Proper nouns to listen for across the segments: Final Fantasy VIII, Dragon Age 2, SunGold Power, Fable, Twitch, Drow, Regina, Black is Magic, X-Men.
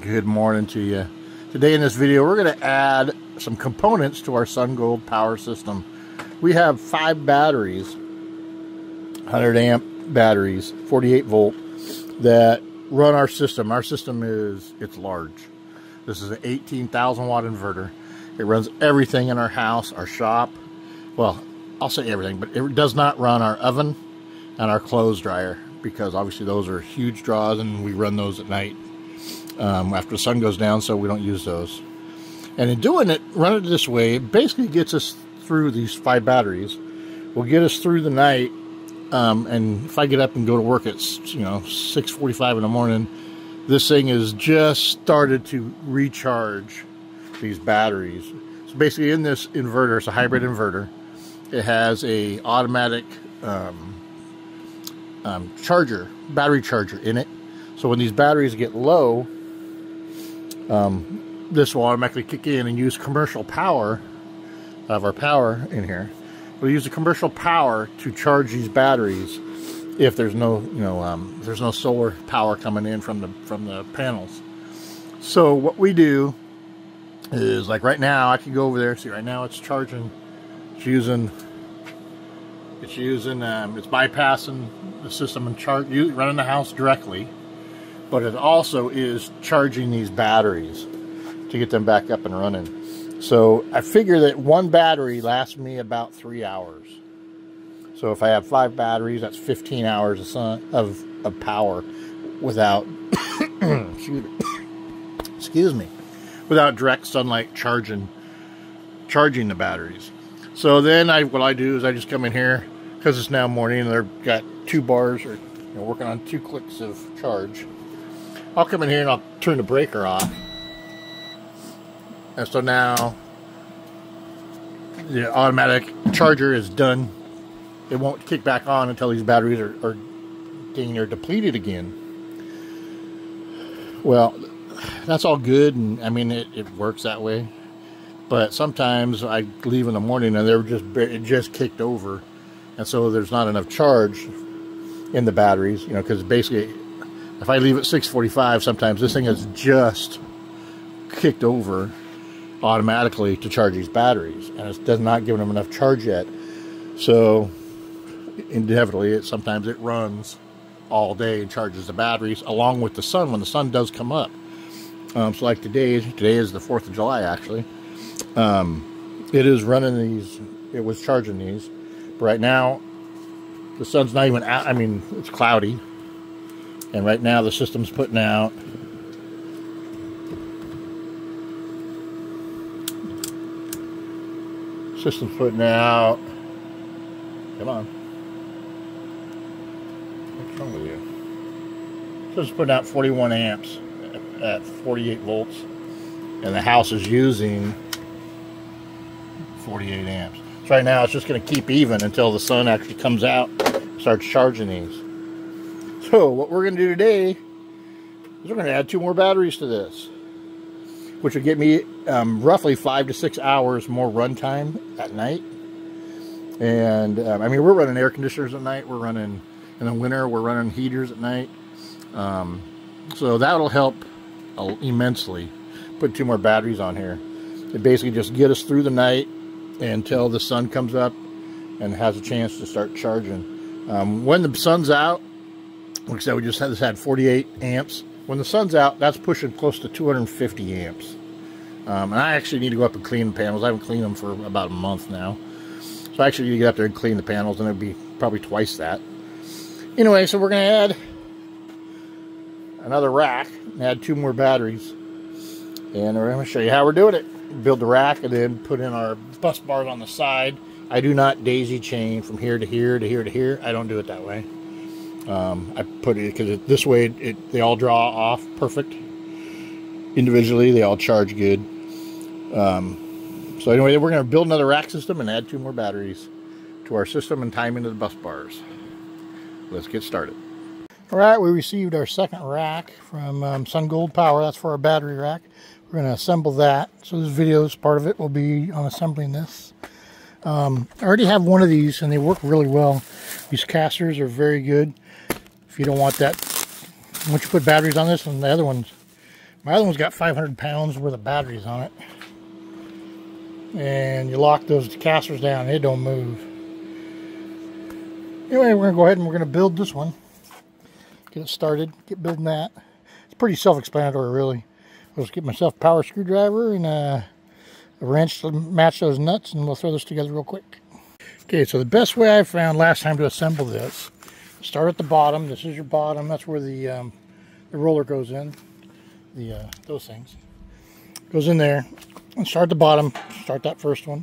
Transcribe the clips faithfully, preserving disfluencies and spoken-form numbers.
Good morning to you. Today in this video we're going to add some components to our SunGold power system. We have five batteries, one hundred amp batteries, forty-eight volt, that run our system. Our system is, it's large. This is an eighteen thousand watt inverter. It runs everything in our house, our shop. Well, I'll say everything, but it does not run our oven and our clothes dryer, because obviously those are huge draws and we run those at night. Um, after the sun goes down, so we don't use those. And in doing it, running it this way, it basically gets us through these five batteries. Will get us through the night, um, and if I get up and go to work at, you know, six forty-five in the morning, this thing has just started to recharge these batteries. So basically in this inverter, it's a hybrid inverter. It has a automatic um, um, charger, battery charger in it. So when these batteries get low, Um, this will automatically kick in and use commercial power out of our power in here. We'll use the commercial power to charge these batteries if there's no, you know, um, there's no solar power coming in from the from the panels. So what we do is, like right now, I can go over there. See, right now it's charging. It's using. It's using. Um, it's bypassing the system and charge running the house directly. But it also is charging these batteries to get them back up and running. So I figure that one battery lasts me about three hours. So if I have five batteries, that's fifteen hours of sun, of, of power without, excuse me, excuse me, without direct sunlight charging, charging the batteries. So then I, what I do is I just come in here, because it's now morning and they've got two bars, or you know, working on two clicks of charge. I'll come in here and I'll turn the breaker off. And so now the automatic charger is done. It won't kick back on until these batteries are, are getting or depleted again. Well, that's all good, and I mean it, it works that way. But sometimes I leave in the morning and they're just it just kicked over, and so there's not enough charge in the batteries, you know, because basically, if I leave at six forty-five, sometimes this thing has just kicked over automatically to charge these batteries, and it does not give them enough charge yet. So inevitably, it sometimes it runs all day and charges the batteries along with the sun when the sun does come up. Um, so like today, today is the fourth of July actually. Um, it is running these. It was charging these. But right now, the sun's not even out. I mean, it's cloudy. And right now the system's putting out system's putting out come on. What's wrong with you? System's putting out forty-one amps at forty-eight volts, and the house is using forty-eight amps. So right now it's just gonna keep even until the sun actually comes out and starts charging these. So what we're going to do today is we're going to add two more batteries to this, which will get me um, roughly five to six hours more runtime at night. And um, I mean, we're running air conditioners at night. We're running in the winter. We're running heaters at night. Um, so that'll help immensely. Put two more batteries on here. It basically just get us through the night until the sun comes up and has a chance to start charging. Um, when the sun's out. Like I said, we just had, this had forty-eight amps. When the sun's out, that's pushing close to two hundred fifty amps. Um, and I actually need to go up and clean the panels. I haven't cleaned them for about a month now. So I actually need to get up there and clean the panels, and it'd be probably twice that. Anyway, so we're going to add another rack and add two more batteries. And we're going to show you how we're doing it. Build the rack and then put in our bus bars on the side. I do not daisy chain from here to here to here to here. I don't do it that way. Um, I put it because it, this way it, they all draw off perfect individually. They all charge good. Um, so anyway, we're going to build another rack system and add two more batteries to our system and tie them into the bus bars. Let's get started. All right, we received our second rack from um, SunGold Power. That's for our battery rack. We're going to assemble that. So this video's part of it will be on assembling this. Um, I already have one of these and they work really well. These casters are very good. If you don't want that, once you put batteries on this and the other ones, My other one's got five hundred pounds worth of batteries on it. And you lock those decasters down and it don't move. Anyway, we're going to go ahead and we're going to build this one. Get it started. Get building that. It's pretty self-explanatory, really. I'll just get myself a power screwdriver and a, a wrench to match those nuts, and we'll throw this together real quick. Okay, so the best way I found last time to assemble this, start at the bottom. This is your bottom. That's where the, um, the roller goes in. The uh, those things. Goes in there. And start at the bottom. Start that first one.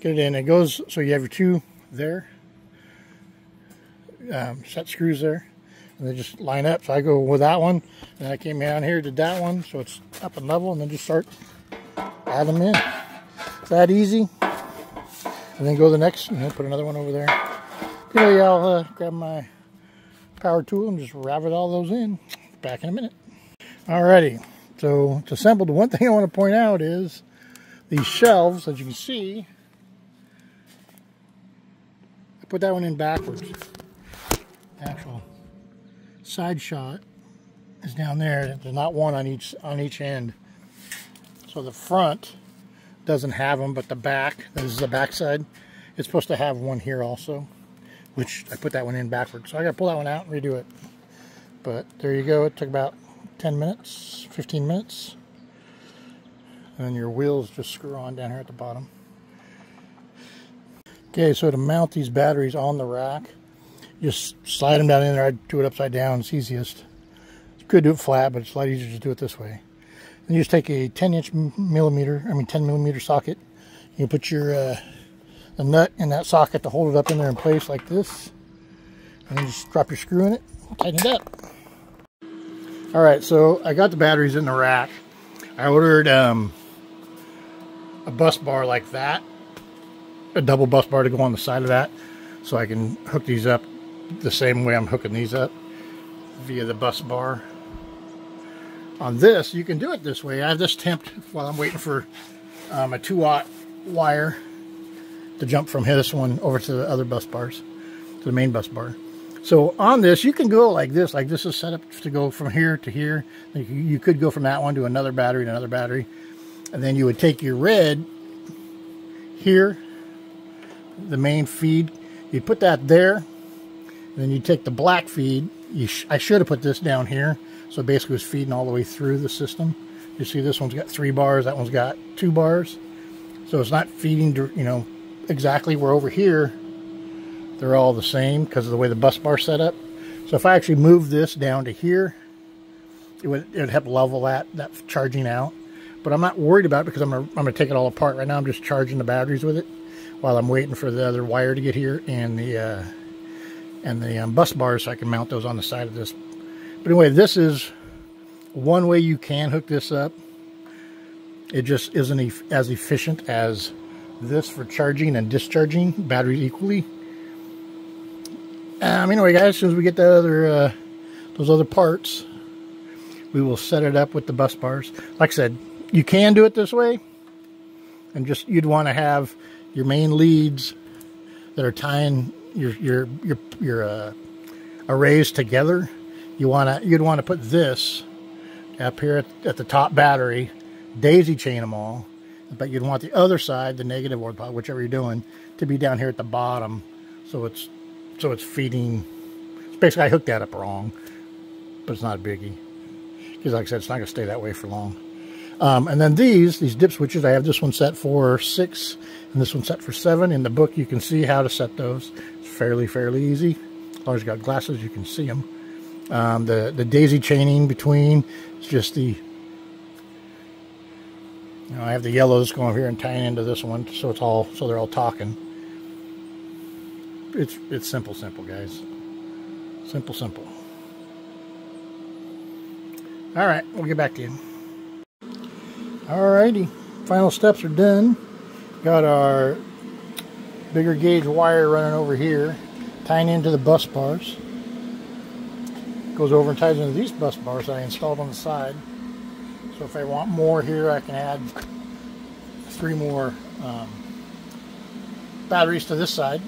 Get it in. It goes, so you have your two there. Um, set screws there, and they just line up. So I go with that one, and I came down here, did that one, so it's up and level, and then just start add them in. It's that easy. And then go to the next, and then put another one over there. Anyway, I'll uh, grab my power tool and just rabbit all those in. Back in a minute. Alrighty, so it's assembled. One thing I want to point out is these shelves, as you can see, I put that one in backwards. Actual side shot is down there. There's not one on each on each end, so the front doesn't have them, but the back, this is the back side, it's supposed to have one here also, which I put that one in backwards, so I gotta pull that one out and redo it. But there you go. It took about ten minutes, fifteen minutes, and then your wheels just screw on down here at the bottom. Okay, so to mount these batteries on the rack, just slide them down in there. I do it upside down. It's easiest. You could do it flat, but it's a lot easier to do it this way. And you just take a ten inch millimeter, I mean ten millimeter socket. You put your uh, the nut in that socket to hold it up in there in place like this. And then just drop your screw in it, tighten it up. All right, so I got the batteries in the rack. I ordered um, a bus bar like that, a double bus bar to go on the side of that, so I can hook these up the same way I'm hooking these up via the bus bar. On this, you can do it this way. I have this temped while I'm waiting for um, a two-aught wire to jump from this one over to the other bus bars, to the main bus bar. So on this, you can go like this. Like this is set up to go from here to here. You could go from that one to another battery to another battery. And then you would take your red here, the main feed. You put that there. Then you take the black feed. You sh I should have put this down here, so basically it's feeding all the way through the system. You see, this one's got three bars. That one's got two bars. So it's not feeding, you know, exactly where over here. They're all the same because of the way the bus bar's set up. So if I actually move this down to here, it would it would help level that that charging out. But I'm not worried about it because I'm gonna, I'm gonna take it all apart right now. I'm just charging the batteries with it while I'm waiting for the other wire to get here and the. Uh, and the um, bus bars, so I can mount those on the side of this. But anyway, this is one way you can hook this up. It just isn't e as efficient as this for charging and discharging batteries equally. Um, anyway, guys, as soon as we get the other, uh, those other parts, we will set it up with the bus bars. Like I said, you can do it this way, and just you'd want to have your main leads that are tying your your your your uh, arrays together. You wanna you'd want to put this up here at, at the top battery, daisy chain them all, but you'd want the other side, the negative or the, whichever you're doing, to be down here at the bottom, so it's so it's feeding. Basically, I hooked that up wrong, but it's not a biggie because, like I said, it's not gonna stay that way for long. Um, and then these, these dip switches, I have this one set for six and this one set for seven. In the book, you can see how to set those. It's fairly, fairly easy. As long as you've got glasses, you can see them. Um, the, the daisy chaining between, it's just the, you know, I have the yellows going over here and tying into this one. So it's all, so they're all talking. It's, it's simple, simple, guys. Simple, simple. All right, we'll get back to you. Alrighty, final steps are done. Got our bigger gauge wire running over here, tying into the bus bars. Goes over and ties into these bus bars that I installed on the side. So if I want more here, I can add three more um, batteries to this side.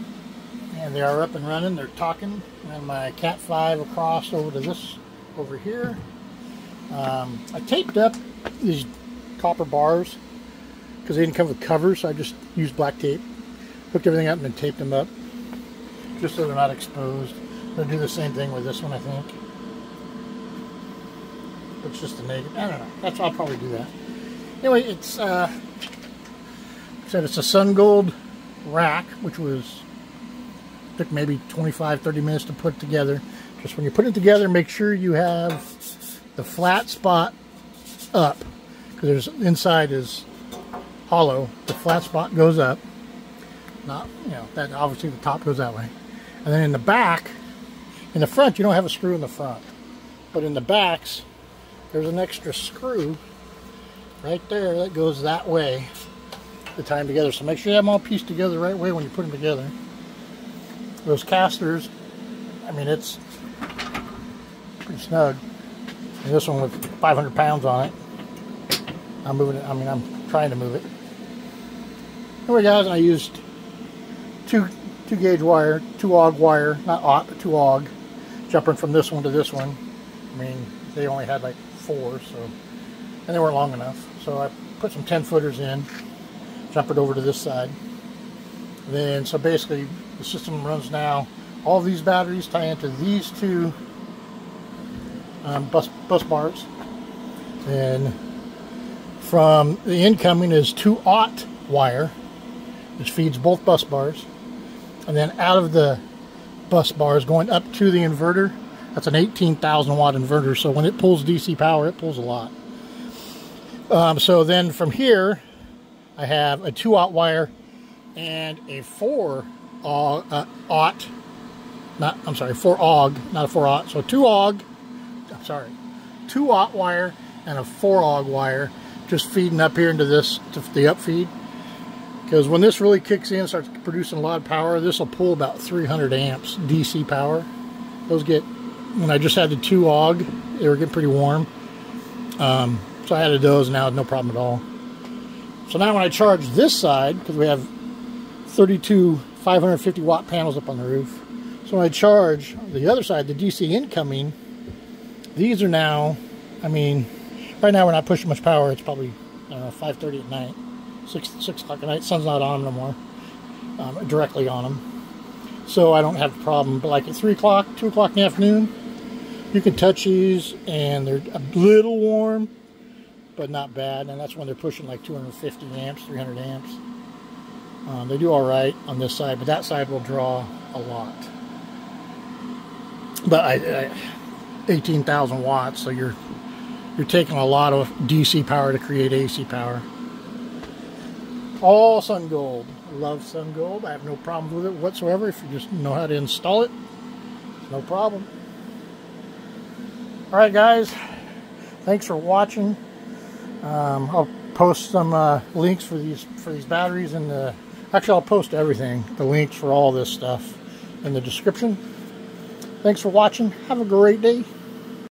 And they are up and running, they're talking. And my Cat five across over to this over here. Um, I taped up these copper bars because they didn't come with covers, so I just used black tape, hooked everything up and then taped them up just so they're not exposed. I'm going to do the same thing with this one, I think. It's just a negative. I don't know. That's, I'll probably do that. Anyway, it's uh, like I said, it's a SunGold rack, which was took maybe twenty-five, thirty minutes to put together. Just when you put it together, make sure you have the flat spot up, because there's inside is hollow. The flat spot goes up. Not, you know, that obviously the top goes that way, and then in the back, in the front, you don't have a screw in the front, but in the backs, there's an extra screw right there that goes that way to tie them together. So make sure you have them all pieced together the right way when you put them together. Those casters, I mean, it's pretty snug. And this one with five hundred pounds on it, I'm moving it. I mean, I'm trying to move it. Anyway, guys, I used two two gauge wire, two aug wire, not aught, but two aug, jumping from this one to this one. I mean, they only had like four, so, and they weren't long enough. So I put some ten footers in, jump it over to this side. Then, so basically, the system runs now. All these batteries tie into these two um, bus bus bars. And from the incoming is two aught wire, which feeds both bus bars. And then out of the bus bars going up to the inverter. That's an eighteen thousand watt inverter, so when it pulls D C power, it pulls a lot. Um, so then from here, I have a two aught wire and a four uh, aught, not I'm sorry, four aug, not a four aught. So two aug, I'm sorry, two aught wire and a four aug wire, just feeding up here into this to the up feed. Because when this really kicks in, starts producing a lot of power, this will pull about three hundred amps D C power. Those get. When I just had the two aug, they were getting pretty warm. Um, so I added those, and now no problem at all. So now when I charge this side, because we have thirty-two five hundred fifty watt panels up on the roof. So when I charge the other side, the D C incoming, these are now, I mean, right now we're not pushing much power. It's probably, I don't know, five thirty at night, six o'clock at night. Sun's not on them no more, um, directly on them. So I don't have a problem. But like at three o'clock, two o'clock in the afternoon, you can touch these, and they're a little warm, but not bad. And that's when they're pushing like two hundred fifty amps, three hundred amps. Um, they do all right on this side, but that side will draw a lot. But I, I, eighteen thousand watts, so you're you're taking a lot of D C power to create A C power. All SunGold. I love SunGold. I have no problems with it whatsoever. If you just know how to install it, no problem. All right, guys. Thanks for watching. Um, I'll post some uh, links for these for these batteries in the. Actually, I'll post everything. The links for all this stuff in the description. Thanks for watching. Have a great day.